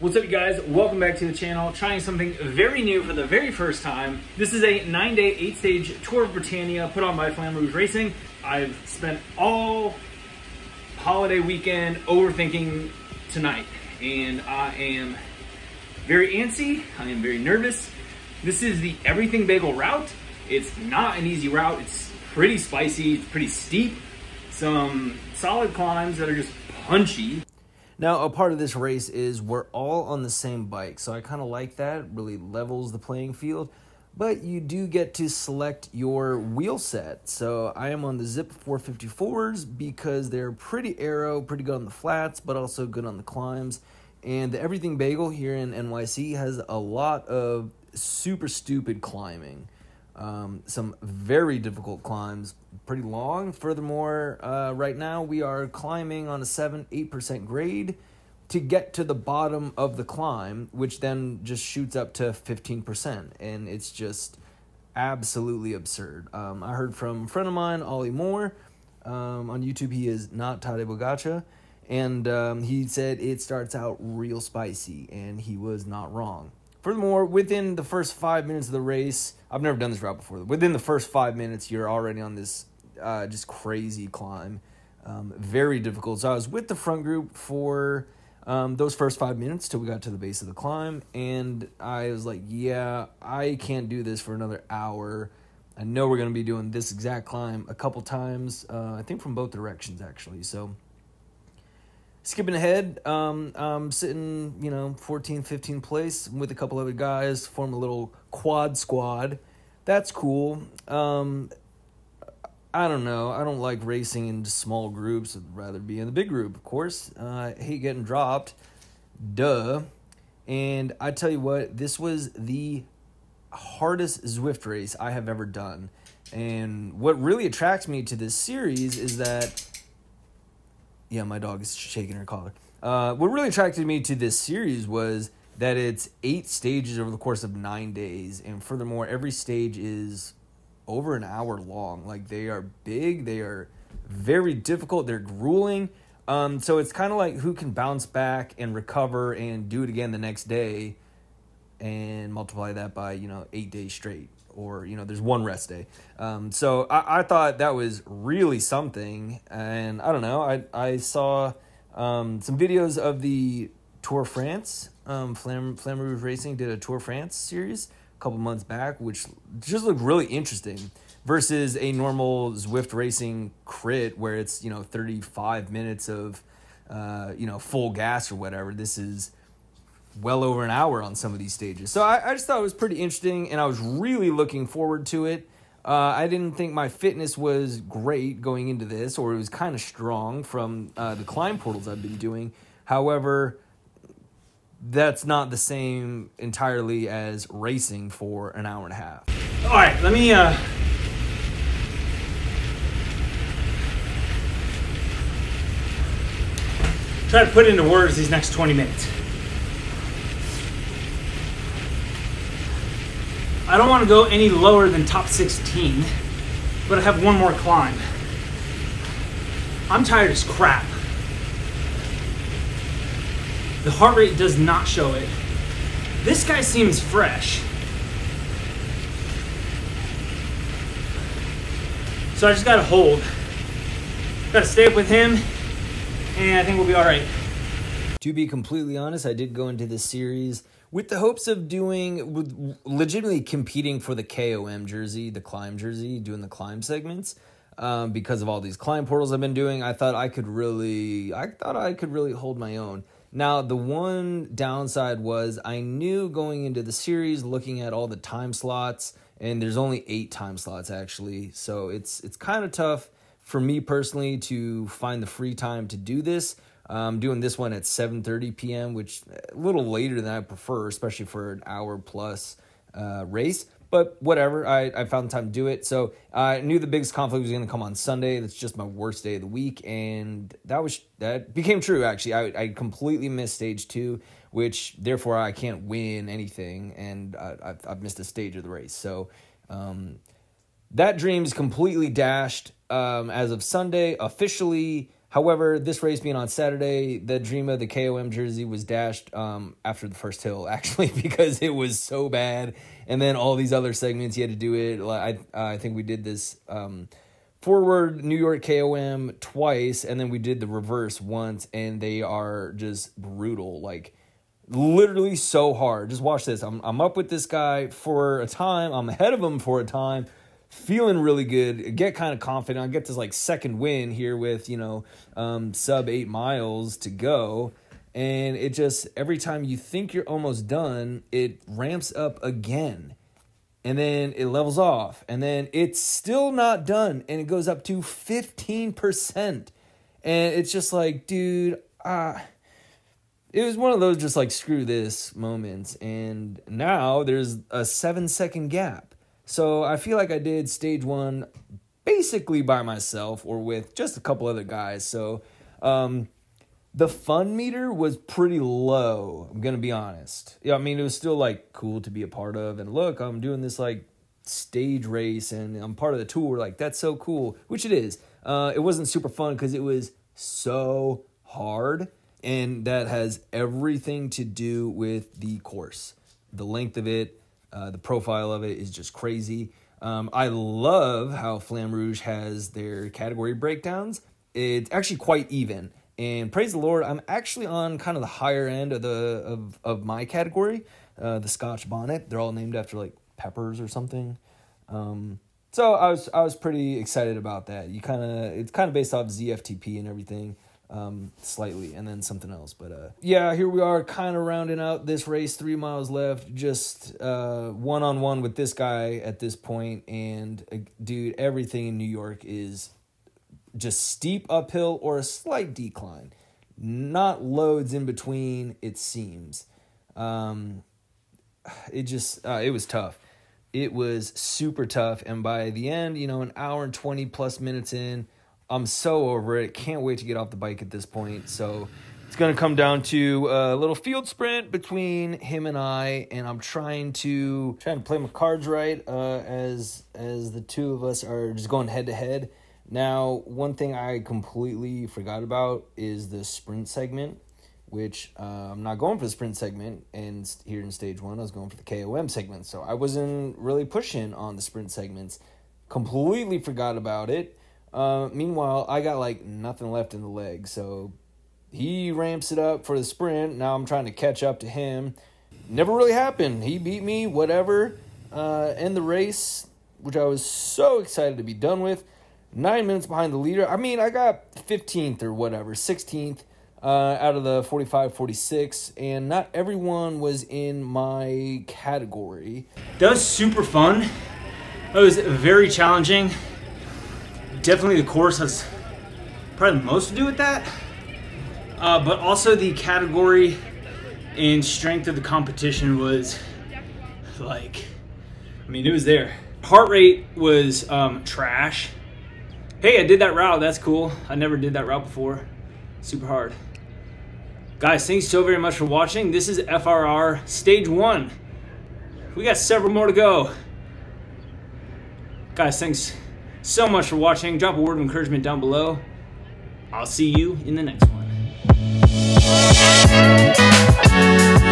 What's up, you guys? Welcome back to the channel. Trying something very new for the very first time. This is a 9-day, 8-stage Tour of Britannia put on by Flamme Rouge Racing. I've spent all holiday weekend overthinking tonight, and I am very antsy. I am very nervous. This is the Everything Bagel route. It's not an easy route. It's pretty spicy, it's pretty steep. Some solid climbs that are just punchy. Now, a part of this race is we're all on the same bike, so I kind of like that. Really levels the playing field, but you do get to select your wheel set. So I am on the Zip 454s because they're pretty aero, pretty good on the flats, but also good on the climbs. And the Everything Bagel here in NYC has a lot of super stupid climbing. Some very difficult climbs, pretty long. Furthermore, right now we are climbing on a 7-8% grade to get to the bottom of the climb, which then just shoots up to 15%, and it's just absolutely absurd. I heard from a friend of mine, Ollie Moore, on YouTube. He is not Tadej Pogačar, and he said it starts out real spicy, and he was not wrong. Furthermore, within the first 5 minutes of the race, I've never done this route before. Within the first 5 minutes, you're already on this just crazy climb. Very difficult. So I was with the front group for those first 5 minutes till we got to the base of the climb. And I was like, yeah, I can't do this for another hour. I know we're going to be doing this exact climb a couple times, I think from both directions, actually. So skipping ahead, I'm sitting, 14, 15th place with a couple other guys, form a little quad squad. That's cool. I don't know. I don't like racing in small groups. I'd rather be in the big group, of course. I hate getting dropped. Duh. And I tell you what, this was the hardest Zwift race I have ever done. And what really attracts me to this series is that... Yeah, my dog is shaking her collar. What really attracted me to this series was that it's 8 stages over the course of 9 days. And furthermore, every stage is over an hour long. Like, they are big. They are very difficult. They're grueling. So it's kind of like who can bounce back and recover and do it again the next day and multiply that by, 8 days straight. Or, there's one rest day. So I thought that was really something. And I don't know, I saw some videos of the Tour France. Flamme Rouge Racing did a Tour France series a couple months back, which just looked really interesting versus a normal Zwift Racing crit where it's, 35 minutes of, full gas or whatever. This is well over an hour on some of these stages. So I just thought it was pretty interesting, and I was really looking forward to it. I didn't think my fitness was great going into this, or it was kind of strong from the climb portals I've been doing. However, that's not the same entirely as racing for an hour and a half. All right, let me... try to put into words these next 20 minutes. I don't want to go any lower than top 16, but I have one more climb. I'm tired as crap. The heart rate does not show it. This guy seems fresh. So I just got to hold. Got to stay up with him, and I think we'll be all right. To be completely honest, I did go into this series with the hopes of legitimately competing for the KOM jersey, the climb jersey, doing the climb segments. Because of all these climb portals I've been doing, I thought I could really hold my own. Now, the one downside was I knew going into the series, looking at all the time slots, and there's only 8 time slots actually, so it's kind of tough for me personally to find the free time to do this. I'm doing this one at 7:30 p.m., which a little later than I prefer, especially for an hour-plus race. But whatever, I found time to do it. So I knew the biggest conflict was going to come on Sunday. That's just my worst day of the week, and that became true, actually. I completely missed stage 2, which, therefore, I can't win anything, and I've missed a stage of the race. So that dream is completely dashed as of Sunday, officially. However, this race being on Saturday, the dream of the KOM jersey was dashed after the first hill, actually, because it was so bad. And then all these other segments, you had to do it. I think we did this forward New York KOM twice, and then we did the reverse once, and they are just brutal, like literally so hard. Just watch this. I'm up with this guy for a time. I'm ahead of him for a time. Feeling really good, get kind of confident. I get this like second win here with, you know, sub 8 miles to go. And it just, every time you think you're almost done, it ramps up again. And then it levels off. And then it's still not done. And it goes up to 15%. And it's just like, dude, it was one of those just like screw this moments. And now there's a 7-second gap. So I feel like I did stage one basically by myself or with just a couple other guys. So the fun meter was pretty low, I'm going to be honest. Yeah, I mean, it was still like cool to be a part of. And look, I'm doing this like stage race and I'm part of the tour. Like, that's so cool, which it is. It wasn't super fun because it was so hard. And that has everything to do with the course, the length of it. The profile of it is just crazy. I love how Flamme Rouge has their category breakdowns. It's actually quite even. And praise the Lord, I'm actually on kind of the higher end of my category, the Scotch Bonnet. They're all named after like peppers or something. So I was pretty excited about that. It's kind of based off ZFTP and everything. Slightly, and then something else, but yeah, here we are kind of rounding out this race. 3 miles left, just one-on-one with this guy at this point. And dude, everything in New York is just steep uphill or a slight decline, not loads in between, it seems. It just it was tough. It was super tough. And by the end, you know, an hour and 20 plus minutes in, I'm so over it. Can't wait to get off the bike at this point. So it's going to come down to a little field sprint between him and I. And I'm trying to play my cards right as the two of us are just going head to head. Now, one thing I completely forgot about is the sprint segment, which I'm not going for the sprint segment. And here in stage one, I was going for the KOM segment. So I wasn't really pushing on the sprint segments. Completely forgot about it. Meanwhile, I got like nothing left in the leg, so he ramps it up for the sprint. Now I'm trying to catch up to him. Never really happened. He beat me, whatever. End the race, which I was so excited to be done with. 9 minutes behind the leader. I mean, I got 15th or whatever, 16th out of the 45, 46, and not everyone was in my category. That was super fun. That was very challenging. Definitely the course has probably the most to do with that, but also the category and strength of the competition was like, I mean, it was there. Heart rate was trash. Hey, I did that route. That's cool. I never did that route before. Super hard. Guys, thanks so very much for watching. This is FRR stage one. We got several more to go. Guys, thanks so much for watching. Drop a word of encouragement down below. I'll see you in the next one.